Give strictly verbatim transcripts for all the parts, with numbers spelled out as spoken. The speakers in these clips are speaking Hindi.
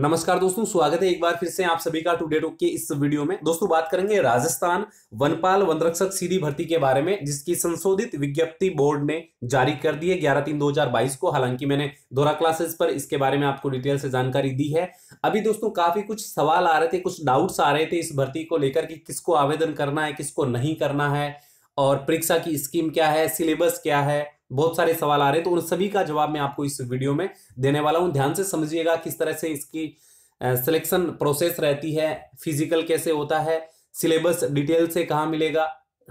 नमस्कार दोस्तों, स्वागत है एक बार फिर से आप सभी का टू डे टॉक के इस वीडियो में। दोस्तों बात करेंगे राजस्थान वनपाल वनरक्षक सीधी भर्ती के बारे में, जिसकी संशोधित विज्ञप्ति बोर्ड ने जारी कर दी है ग्यारह तीन दो हज़ार बाईस को। हालांकि मैंने दोहरा क्लासेस पर इसके बारे में आपको डिटेल से जानकारी दी है। अभी दोस्तों काफी कुछ सवाल आ रहे थे, कुछ डाउट्स आ रहे थे इस भर्ती को लेकर कि किसको आवेदन करना है, किसको नहीं करना है, और परीक्षा की स्कीम क्या है, सिलेबस क्या है, बहुत सारे सवाल आ रहे हैं। तो उन सभी का जवाब मैं आपको इस वीडियो में देने वाला हूं। ध्यान से समझिएगा किस तरह से इसकी सिलेक्शन प्रोसेस रहती है, फिजिकल कैसे होता है, सिलेबस डिटेल से कहाँ मिलेगा,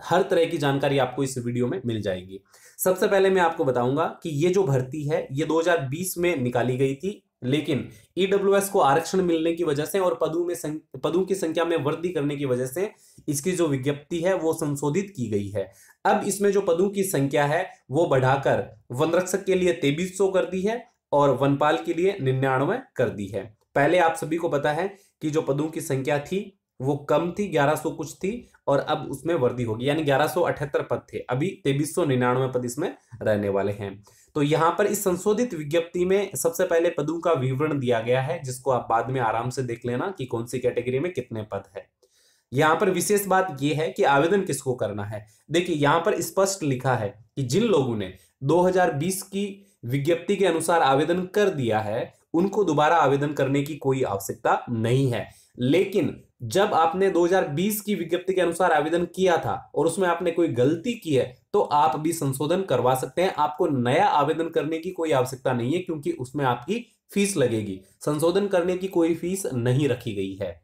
हर तरह की जानकारी आपको इस वीडियो में मिल जाएगी। सबसे पहले मैं आपको बताऊंगा कि ये जो भर्ती है ये दो हज़ार बीस में निकाली गई थी, लेकिन ईडब्ल्यूएस को आरक्षण मिलने की वजह से और पदों में संख्या पदों की संख्या में वृद्धि करने की वजह से इसकी जो विज्ञप्ति है वो संशोधित की गई है। अब इसमें जो पदों की संख्या है वो बढ़ाकर वनरक्षक के लिए तेईस सौ कर दी है और वनपाल के लिए निन्यानवे कर दी है। पहले आप सभी को पता है कि जो पदों की संख्या थी वो कम थी, ग्यारह सौ कुछ थी, और अब उसमें वृद्धि होगी, यानी ग्यारह सौ अठहत्तर पद थे, अभी तेईस सौ निन्यानवे पद इसमें रहने वाले हैं। तो यहाँ पर इस संशोधित विज्ञप्ति में सबसे पहले पदों का विवरण दिया गया है, जिसको आप बाद में आराम से देख लेना कि कौन सी कैटेगरी में कितने पद है। यहाँ पर विशेष बात यह है कि आवेदन किसको करना है। देखिए यहाँ पर स्पष्ट लिखा है कि जिन लोगों ने दो हज़ार बीस की विज्ञप्ति के अनुसार आवेदन कर दिया है उनको दोबारा आवेदन करने की कोई आवश्यकता नहीं है। लेकिन जब आपने दो हज़ार बीस की विज्ञप्ति के अनुसार आवेदन किया था और उसमें आपने कोई गलती की है तो आप भी संशोधन करवा सकते हैं। आपको नया आवेदन करने की कोई आवश्यकता नहीं है, क्योंकि उसमें आपकी फीस लगेगी, संशोधन करने की कोई फीस नहीं रखी गई है।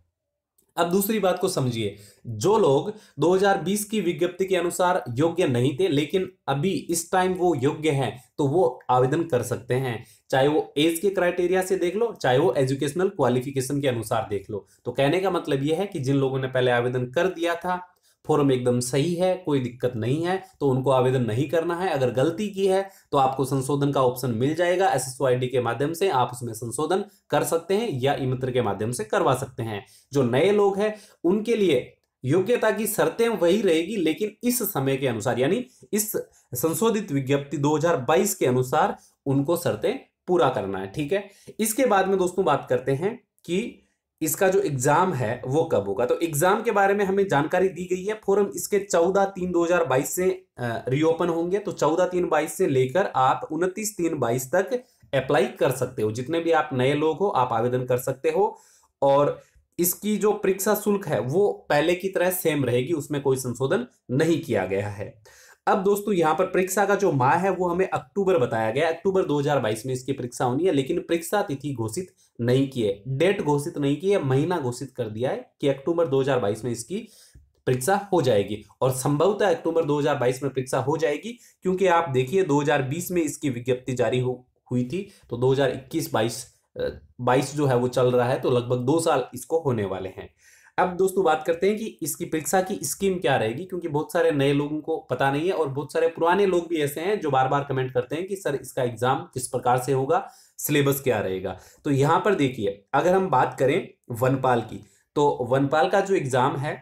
अब दूसरी बात को समझिए, जो लोग दो हज़ार बीस की विज्ञप्ति के अनुसार योग्य नहीं थे लेकिन अभी इस टाइम वो योग्य हैं तो वो आवेदन कर सकते हैं, चाहे वो एज के क्राइटेरिया से देख लो, चाहे वो एजुकेशनल क्वालिफिकेशन के अनुसार देख लो। तो कहने का मतलब ये है कि जिन लोगों ने पहले आवेदन कर दिया था, फॉर्म एकदम सही है, कोई दिक्कत नहीं है, तो उनको आवेदन नहीं करना है। अगर गलती की है तो आपको संशोधन का ऑप्शन मिल जाएगा, एसएसओ आईडी के माध्यम से आप उसमें संशोधन कर सकते हैं या ई-मित्र के माध्यम से करवा सकते हैं। जो नए लोग हैं उनके लिए योग्यता की शर्तें वही रहेगी, लेकिन इस समय के अनुसार, यानी इस संशोधित विज्ञप्ति दो हज़ार बाईस के अनुसार उनको शर्तें पूरा करना है। ठीक है, इसके बाद में दोस्तों बात करते हैं कि इसका जो एग्जाम है वो कब होगा। तो एग्जाम के बारे में हमें जानकारी दी गई है, फोरम इसके चौदह तीन दो हजार बाईस से रीओपन होंगे, तो चौदह तीन बाईस से लेकर आप उनतीस तीन बाईस तक अप्लाई कर सकते हो। जितने भी आप नए लोग हो आप आवेदन कर सकते हो, और इसकी जो परीक्षा शुल्क है वो पहले की तरह सेम रहेगी, उसमें कोई संशोधन नहीं किया गया है। अब दोस्तों यहाँ पर परीक्षा का जो माह है वो हमें अक्टूबर बताया गया, अक्टूबर दो हज़ार बाईस में इसकी परीक्षा होनी है, लेकिन परीक्षा तिथि घोषित नहीं की है, डेट घोषित नहीं की है, महीना घोषित कर दिया है कि अक्टूबर दो हज़ार बाईस में इसकी परीक्षा हो जाएगी, और संभवतः अक्टूबर दो हज़ार बाईस में परीक्षा हो जाएगी। क्योंकि आप देखिए दो हज़ार बीस में इसकी विज्ञप्ति जारी हुई थी, तो दो हजार इक्कीस बाईस बाईस जो है वो चल रहा है, तो लगभग दो साल इसको होने वाले हैं। अब दोस्तों बात करते हैं कि इसकी परीक्षा की स्कीम क्या रहेगी, क्योंकि बहुत सारे नए लोगों को पता नहीं है और बहुत सारे पुराने लोग भी ऐसे हैं जो बार बार कमेंट करते हैं कि सर इसका एग्जाम किस प्रकार से होगा, सिलेबस क्या रहेगा। तो यहाँ पर देखिए, अगर हम बात करें वनपाल की, तो वनपाल का जो एग्जाम है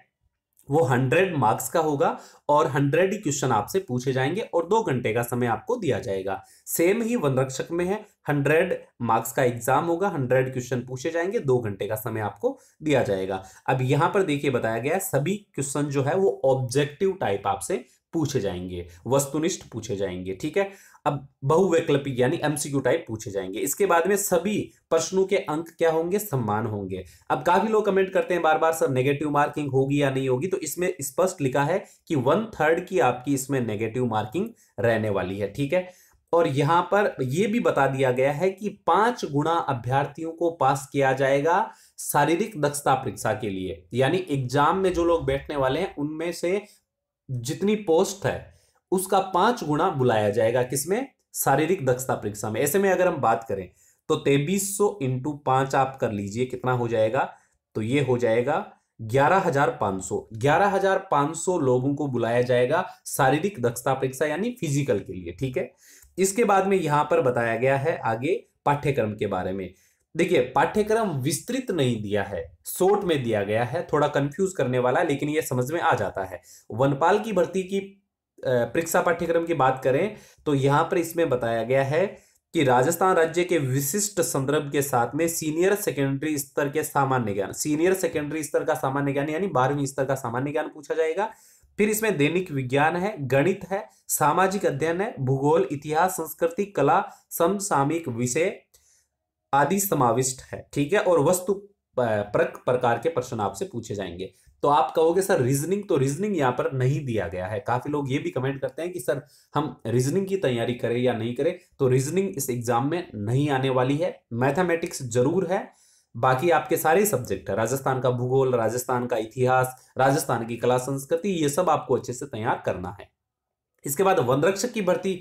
वो हंड्रेड मार्क्स का होगा और हंड्रेड ही क्वेश्चन आपसे पूछे जाएंगे और दो घंटे का समय आपको दिया जाएगा। सेम ही वनरक्षक में है, हंड्रेड मार्क्स का एग्जाम होगा, हंड्रेड क्वेश्चन पूछे जाएंगे, दो घंटे का समय आपको दिया जाएगा। अब यहां पर देखिए बताया गया है सभी क्वेश्चन जो है वो ऑब्जेक्टिव टाइप आपसे पूछे जाएंगे, वस्तुनिष्ठ पूछे जाएंगे। ठीक है, अब बहुवैकल्पिक यानी एमसीक्यू टाइप पूछे जाएंगे। इसके बाद में सभी प्रश्नों के अंक क्या होंगे, सम्मान होंगे। अब काफी लोग कमेंट करते हैं बार बार, सर नेगेटिव मार्किंग होगी या नहीं होगी, तो इसमें स्पष्ट लिखा है कि वन थर्ड की आपकी इसमें नेगेटिव मार्किंग रहने वाली है। ठीक है, और यहां पर यह भी बता दिया गया है कि पांच गुणा अभ्यर्थियों को पास किया जाएगा शारीरिक दक्षता परीक्षा के लिए, यानी एग्जाम में जो लोग बैठने वाले हैं उनमें से जितनी पोस्ट है उसका पांच गुणा बुलाया जाएगा, किसमें, शारीरिक दक्षता परीक्षा में। ऐसे में अगर हम बात करें तो तेईस सौ इंटू पांच आप कर लीजिए, कितना हो जाएगा, तो ये हो जाएगा ग्यारह हज़ार पाँच सौ। ग्यारह हज़ार पाँच सौ लोगों को बुलाया जाएगा शारीरिक दक्षता परीक्षा यानी फिजिकल के लिए। ठीक है, इसके बाद में यहां पर बताया गया है आगे पाठ्यक्रम के बारे में। देखिए पाठ्यक्रम विस्तृत नहीं दिया है, शॉर्ट में दिया गया है, थोड़ा कंफ्यूज करने वाला, लेकिन यह समझ में आ जाता है। वनपाल की भर्ती की परीक्षा पाठ्यक्रम की बात करें तो यहां पर इसमें बताया गया है कि राजस्थान राज्य के विशिष्ट संदर्भ के साथ में सीनियर सेकेंडरी स्तर के सामान्य ज्ञान, सीनियर सेकेंडरी स्तर का सामान्य ज्ञान यानी बारहवीं स्तर का सामान्य ज्ञान पूछा जाएगा। फिर इसमें दैनिक विज्ञान है, गणित है, सामाजिक अध्ययन है, भूगोल, इतिहास, संस्कृति, कला, समसामयिक विषय आदि समाविष्ट है। ठीक है, और वस्तु परक प्रकार के प्रश्न आपसे पूछे जाएंगे। तो आप कहोगे सर रीजनिंग, तो रीजनिंग यहाँ पर नहीं दिया गया है। काफी लोग ये भी कमेंट करते हैं कि सर हम रीजनिंग की तैयारी करें या नहीं करें, तो रीजनिंग इस एग्जाम में नहीं आने वाली है। मैथमेटिक्स जरूर है, बाकी आपके सारे सब्जेक्ट है, राजस्थान का भूगोल, राजस्थान का इतिहास, राजस्थान की कला संस्कृति, ये सब आपको अच्छे से तैयार करना है। इसके बाद वनरक्षक की भर्ती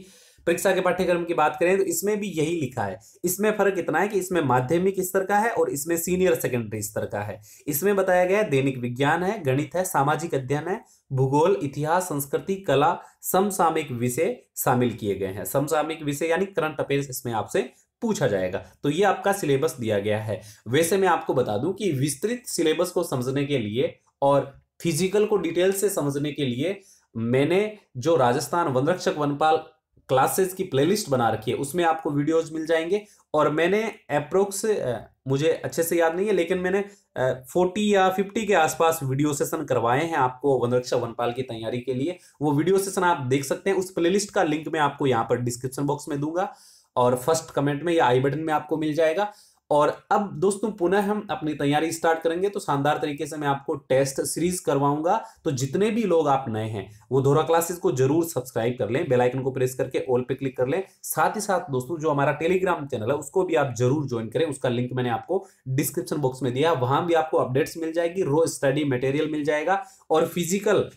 परीक्षा के पाठ्यक्रम की बात करें तो इसमें भी यही लिखा है। इसमें फर्क इतना है कि इसमें माध्यमिक स्तर का है और इसमें सीनियर सेकेंडरी स्तर का है। इसमें बताया गया है दैनिक विज्ञान है, गणित है, सामाजिक अध्ययन है, भूगोल, इतिहास, संस्कृति, कला, समसामयिक विषय शामिल किए गए हैं। समसामयिक विषय यानी करंट अफेयर्स इसमें आपसे पूछा जाएगा। तो ये आपका सिलेबस दिया गया है। वैसे मैं आपको बता दूं कि विस्तृत सिलेबस को समझने के लिए और फिजिकल को डिटेल से समझने के लिए मैंने जो राजस्थान वनरक्षक वनपाल क्लासेस की प्लेलिस्ट बना रखी है, उसमें आपको वीडियोज मिल जाएंगे। और मैंने अप्रोक्स, मुझे अच्छे से याद नहीं है, लेकिन मैंने चालीस या पचास के आसपास वीडियो सेशन करवाए हैं आपको वनरक्षक वनपाल की तैयारी के लिए। वो वीडियो सेशन आप देख सकते हैं। उस प्लेलिस्ट का लिंक मैं आपको यहाँ पर डिस्क्रिप्शन बॉक्स में दूंगा और फर्स्ट कमेंट में या आई बटन में आपको मिल जाएगा। और अब दोस्तों पुनः हम अपनी तैयारी स्टार्ट करेंगे। तो शानदार तरीके से मैं आपको टेस्ट सीरीज करवाऊंगा। तो जितने भी लोग आप नए हैं वो धोरा क्लासेस को जरूर सब्सक्राइब कर लें, बेल आइकन को प्रेस करके ऑल पे क्लिक कर लें। साथ ही साथ दोस्तों जो हमारा टेलीग्राम चैनल है उसको भी आप जरूर ज्वाइन करें। उसका लिंक मैंने आपको डिस्क्रिप्शन बॉक्स में दिया, वहां भी आपको अपडेट्स मिल जाएगी, रोज स्टडी मटेरियल मिल जाएगा। और फिजिकल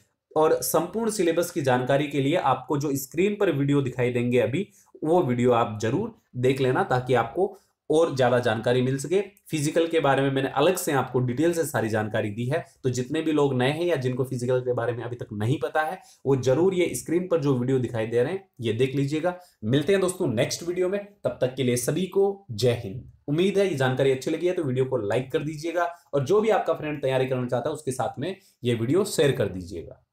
और संपूर्ण सिलेबस की जानकारी के लिए आपको जो स्क्रीन पर वीडियो दिखाई देंगे अभी, वो वीडियो आप जरूर देख लेना ताकि आपको और ज्यादा जानकारी मिल सके। फिजिकल के बारे में मैंने अलग से आपको डिटेल से सारी जानकारी दी है। तो जितने भी लोग नए हैं या जिनको फिजिकल के बारे में अभी तक नहीं पता है वो जरूर ये स्क्रीन पर जो वीडियो दिखाई दे रहे हैं ये देख लीजिएगा। मिलते हैं दोस्तों नेक्स्ट वीडियो में, तब तक के लिए सभी को जय हिंद। उम्मीद है ये जानकारी अच्छी लगी है तो वीडियो को लाइक कर दीजिएगा और जो भी आपका फ्रेंड तैयारी करना चाहता है उसके साथ में ये वीडियो शेयर कर दीजिएगा।